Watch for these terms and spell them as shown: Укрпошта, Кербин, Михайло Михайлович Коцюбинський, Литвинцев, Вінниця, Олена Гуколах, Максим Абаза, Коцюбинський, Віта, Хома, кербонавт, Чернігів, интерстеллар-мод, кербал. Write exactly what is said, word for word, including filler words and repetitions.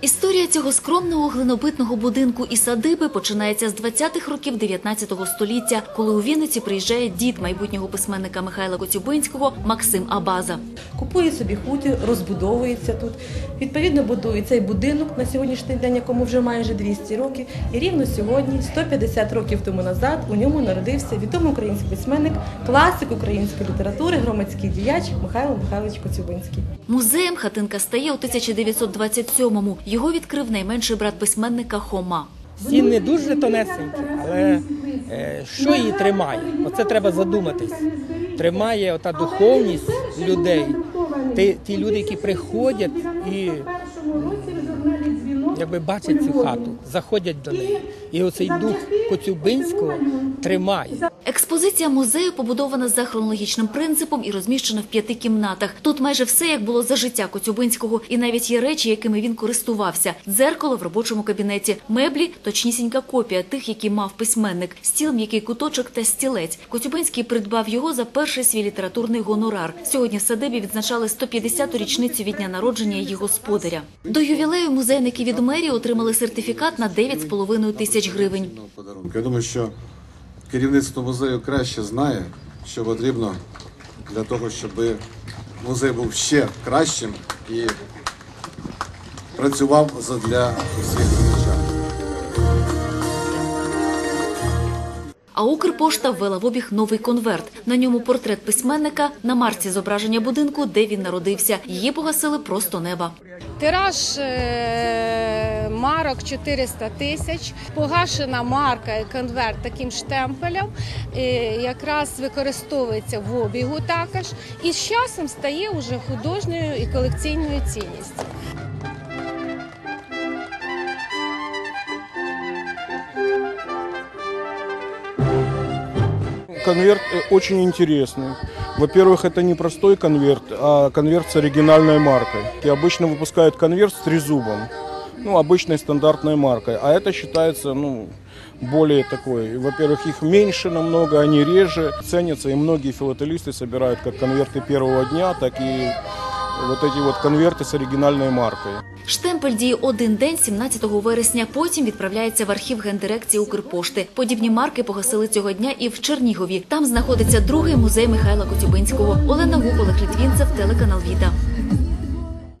Історія цього скромного глинобитного будинку і садиби починається з двадцятих років дев'ятнадцятого століття, коли у Вінниці приїжджає дід майбутнього письменника Михайла Коцюбинського Максим Абаза. Купує собі хутір, розбудовується тут. Відповідно, будує цей будинок на сьогоднішній день, якому вже майже двісті років. І рівно сьогодні, сто п'ятдесят років тому назад, у ньому народився відомий український письменник, класик української літератури, громадський діяч Михайло Михайлович Коцюбинський. Музеєм хатинка стає у тисяча дев'ятсот двадцять сьомому. Його відкрив найменший брат письменника Хома. Стіни дуже тонесенькі, але що її тримає? Оце треба задуматись. Тримає ота духовність людей. Ті, ті люди, які приходять і якби бачать цю хату, заходять до неї. І оцей дух Коцюбинського тримає. Експозиція музею побудована за хронологічним принципом і розміщена в п'яти кімнатах. Тут майже все, як було за життя Коцюбинського, і навіть є речі, якими він користувався. Дзеркало в робочому кабінеті, меблі – точнісінька копія тих, які мав письменник, стіл, м'який куточок та стілець. Коцюбинський придбав його за перший свій літературний гонорар. Сьогодні в садибі відзначали сто п'ятдесяту річницю від дня народження її господаря. До ювілею музейники від мерії отримали сертифікат на дев'ять з половиною тисяч гривень. Я думаю, що керівництво музею краще знає, що потрібно для того, щоб музей був ще кращим і працював задля всіх громадян. А Укрпошта ввела в обіг новий конверт. На ньому портрет письменника, на марці зображення будинку, де він народився. Її погасили просто неба. Тираж марок чотириста тисяч, погашена марка і конверт таким штемпелем якраз використовується в обігу також і з часом стає уже художньою і колекційною цінністю. Конверт очень интересный. Во-первых, это не простой конверт, а конверт с оригинальной маркой. И обычно выпускают конверт с трезубом, ну, обычной стандартной маркой. А это считается, ну, более такой. Во-первых, их меньше намного, они реже ценятся. И многие филателисты собирают как конверты первого дня, так и вот эти вот конверты с оригинальной маркой. Штемпель діє один день, сімнадцятого вересня, потім відправляється в архів Гендирекції Укрпошти. Подібні марки погасили цього дня і в Чернігові. Там знаходиться другий музей Михайла Коцюбинського. Олена Гуколах, Литвинцев, телеканал Віта.